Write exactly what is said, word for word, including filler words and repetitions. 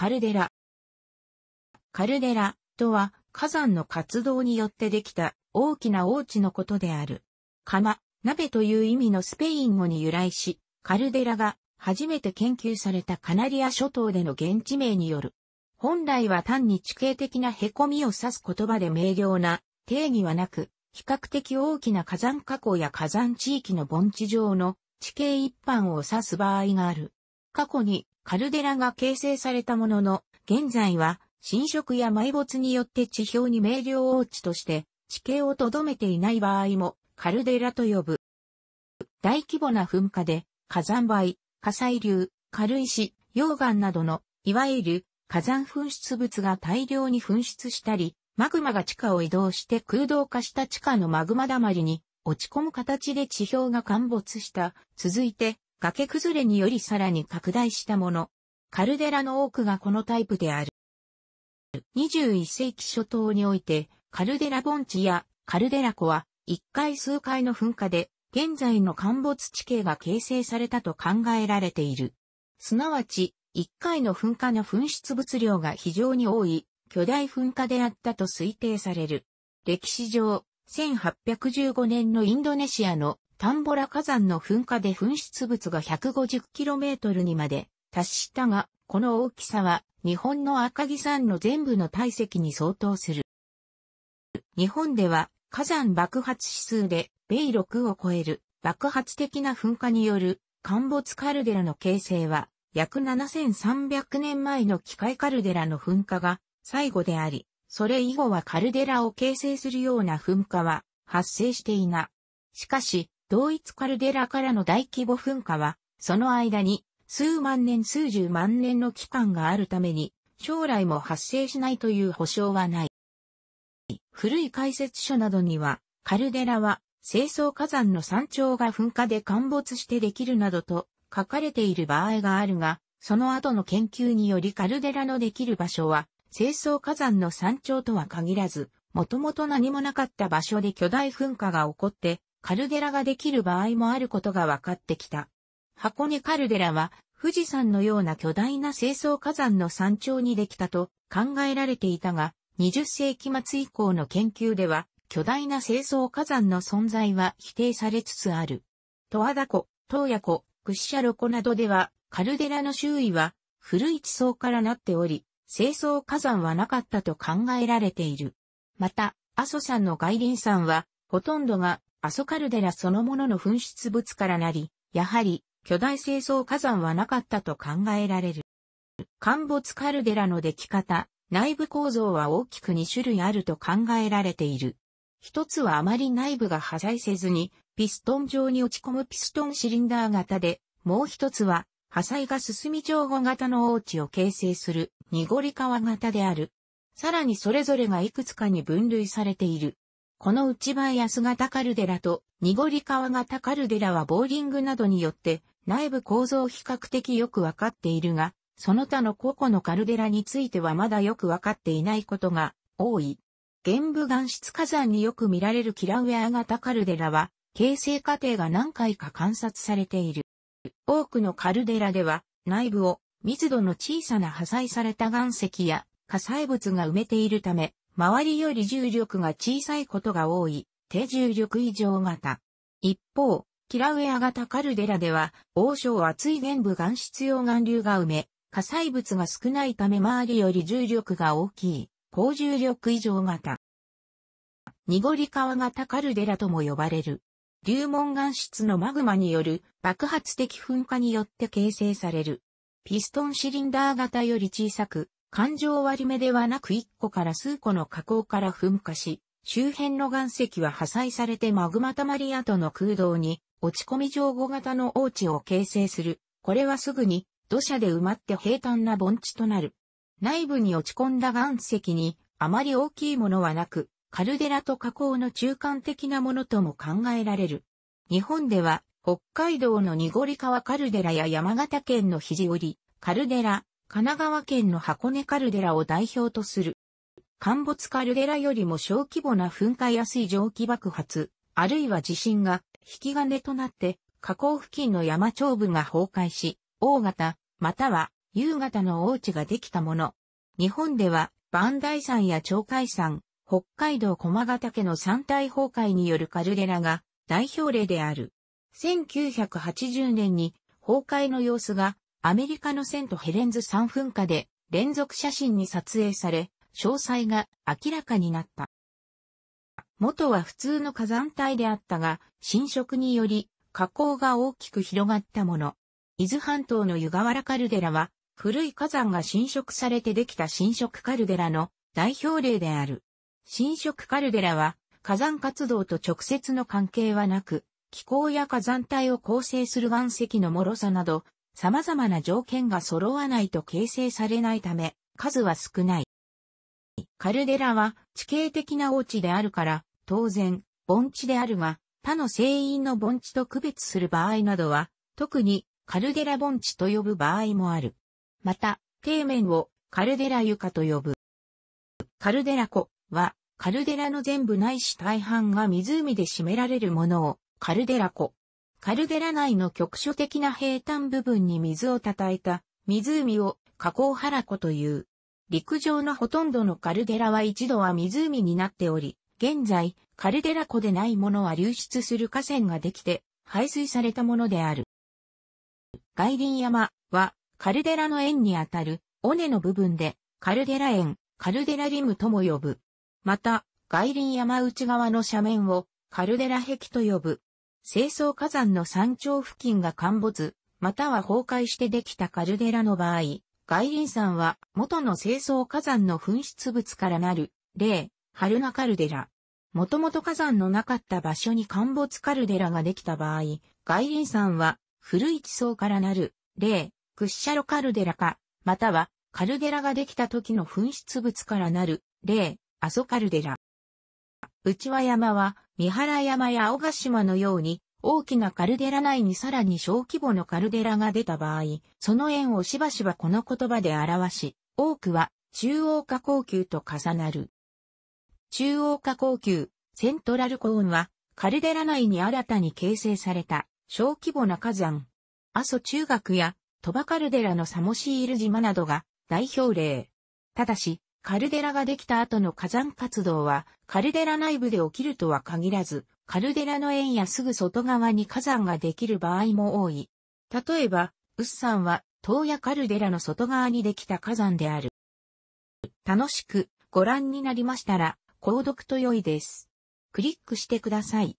カルデラ。カルデラとは火山の活動によってできた大きな凹地のことである。釜、鍋という意味のスペイン語に由来し、カルデラが初めて研究されたカナリア諸島での現地名による。本来は単に地形的な凹みを指す言葉で明瞭な定義はなく、比較的大きな火山火口や火山地域の盆地上の地形一般を指す場合がある。過去にカルデラが形成されたものの、現在は浸食や埋没によって地表に明瞭凹地として地形を留めていない場合もカルデラと呼ぶ。大規模な噴火で火山灰、火砕流、軽石、溶岩などのいわゆる火山噴出物が大量に噴出したり、マグマが地下を移動して空洞化した地下のマグマだまりに落ち込む形で地表が陥没した。続いて崖崩れによりさらに拡大したもの。カルデラの多くがこのタイプである。にじゅういっ世紀初頭においてカルデラ盆地やカルデラ湖はいっかい数回の噴火で現在の陥没地形が形成されたと考えられている。すなわちいっかいの噴火の噴出物量が非常に多い巨大噴火であったと推定される。歴史上、せんはっぴゃくじゅうごねんのインドネシアのタンボラ火山の噴火で噴出物が ひゃくごじゅっキロメートル にまで達したが、この大きさは日本の赤城山の全部の体積に相当する。日本では火山爆発指数でべいろくを超える爆発的な噴火による陥没カルデラの形成は、約ななせんさんびゃくねんまえの機械カルデラの噴火が最後であり、それ以後はカルデラを形成するような噴火は発生していない。しかし、同一カルデラからの大規模噴火は、その間に数万年数十万年の期間があるために、将来も発生しないという保証はない。古い解説書などには、カルデラは成層火山の山頂が噴火で陥没してできるなどと、書かれている場合があるが、その後の研究によりカルデラのできる場所は、成層火山の山頂とは限らず、もともと何もなかった場所で巨大噴火が起こって、カルデラができる場合もあることが分かってきた。箱根カルデラは、富士山のような巨大な成層火山の山頂にできたと考えられていたが、にじゅっ世紀末以降の研究では、巨大な成層火山の存在は否定されつつある。十和田湖、洞爺湖、屈斜路湖などでは、カルデラの周囲は古い地層からなっており、成層火山はなかったと考えられている。また、阿蘇山の外輪山は、ほとんどが阿蘇カルデラそのものの噴出物からなり、やはり巨大成層火山はなかったと考えられる。陥没カルデラのでき方、内部構造は大きくに種類あると考えられている。一つはあまり内部が破砕せずに、ピストン状に落ち込むピストンシリンダー型で、もう一つは、破砕が進み上後型の凹地を形成する、濁り川型である。さらにそれぞれがいくつかに分類されている。このうちバイアス型カルデラと濁り川型カルデラはボーリングなどによって、内部構造を比較的よくわかっているが、その他の個々のカルデラについてはまだよくわかっていないことが多い。玄武岩質火山によく見られるキラウェア型カルデラは、形成過程が何回か観察されている。多くのカルデラでは、内部を密度の小さな破砕された岩石や火砕物が埋めているため、周りより重力が小さいことが多い、低重力異常型。一方、キラウェア型カルデラでは、大小厚い玄武岩質溶岩流が埋め、火砕物が少ないため周りより重力が大きい、高重力異常型。濁り川型カルデラとも呼ばれる。流紋岩質のマグマによる爆発的噴火によって形成される。ピストンシリンダー型より小さく、環状割り目ではなくいっこから数個の火口から噴火し、周辺の岩石は破砕されてマグマ溜まり跡の空洞に落ち込み上後型の凹地を形成する。これはすぐに土砂で埋まって平坦な盆地となる。内部に落ち込んだ岩石にあまり大きいものはなく、カルデラと火口の中間的なものとも考えられる。日本では、北海道の濁り川カルデラや山形県の肘折カルデラ、神奈川県の箱根カルデラを代表とする。陥没カルデラよりも小規模な噴火や水蒸気爆発、あるいは地震が引き金となって、火口付近の山頂部が崩壊し、大型、または夕方の大地ができたもの。日本では、磐梯山や鳥海山、北海道駒ヶ岳の山体崩壊によるカルデラが代表例である。せんきゅうひゃくはちじゅうねんに崩壊の様子がアメリカのセントヘレンズ山噴火で連続写真に撮影され、詳細が明らかになった。元は普通の火山帯であったが、浸食により火口が大きく広がったもの。伊豆半島の湯河原カルデラは、古い火山が浸食されてできた浸食カルデラの代表例である。浸食カルデラは火山活動と直接の関係はなく、気候や火山帯を構成する岩石の脆さなど、様々な条件が揃わないと形成されないため、数は少ない。カルデラは地形的な凹地であるから、当然、盆地であるが、他の聖域の盆地と区別する場合などは、特にカルデラ盆地と呼ぶ場合もある。また、底面をカルデラ床と呼ぶ。カルデラ湖は、カルデラの全部ないし大半が湖で占められるものをカルデラ湖。カルデラ内の局所的な平坦部分に水をたたえた湖を火口原湖という。陸上のほとんどのカルデラは一度は湖になっており、現在カルデラ湖でないものは流出する河川ができて排水されたものである。外輪山はカルデラの縁にあたる尾根の部分でカルデラ縁、カルデラリムとも呼ぶ。また、外輪山内側の斜面をカルデラ壁と呼ぶ。成層火山の山頂付近が陥没、または崩壊してできたカルデラの場合、外輪山は元の成層火山の噴出物からなる、例、ハルナカルデラ。もともと火山のなかった場所に陥没カルデラができた場合、外輪山は古い地層からなる、例、クッシャロカルデラか、またはカルデラができた時の噴出物からなる、例、阿蘇カルデラ。内輪山は、三原山や青ヶ島のように、大きなカルデラ内にさらに小規模のカルデラが出た場合、その円をしばしばこの言葉で表し、多くは、中央火口丘と重なる。中央火口丘、セントラルコーンは、カルデラ内に新たに形成された、小規模な火山。阿蘇中岳や、鳥羽カルデラのサモシール島などが、代表例。ただし、カルデラができた後の火山活動は、カルデラ内部で起きるとは限らず、カルデラの縁やすぐ外側に火山ができる場合も多い。例えば、ウッサンは、洞爺カルデラの外側にできた火山である。楽しくご覧になりましたら、購読と良いです。クリックしてください。